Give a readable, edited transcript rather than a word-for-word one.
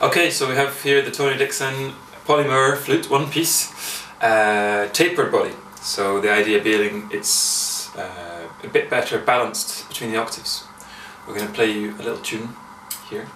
Okay, so we have here the Tony Dixon polymer flute, one piece, tapered body. So the idea being it's a bit better balanced between the octaves. We're going to play you a little tune here.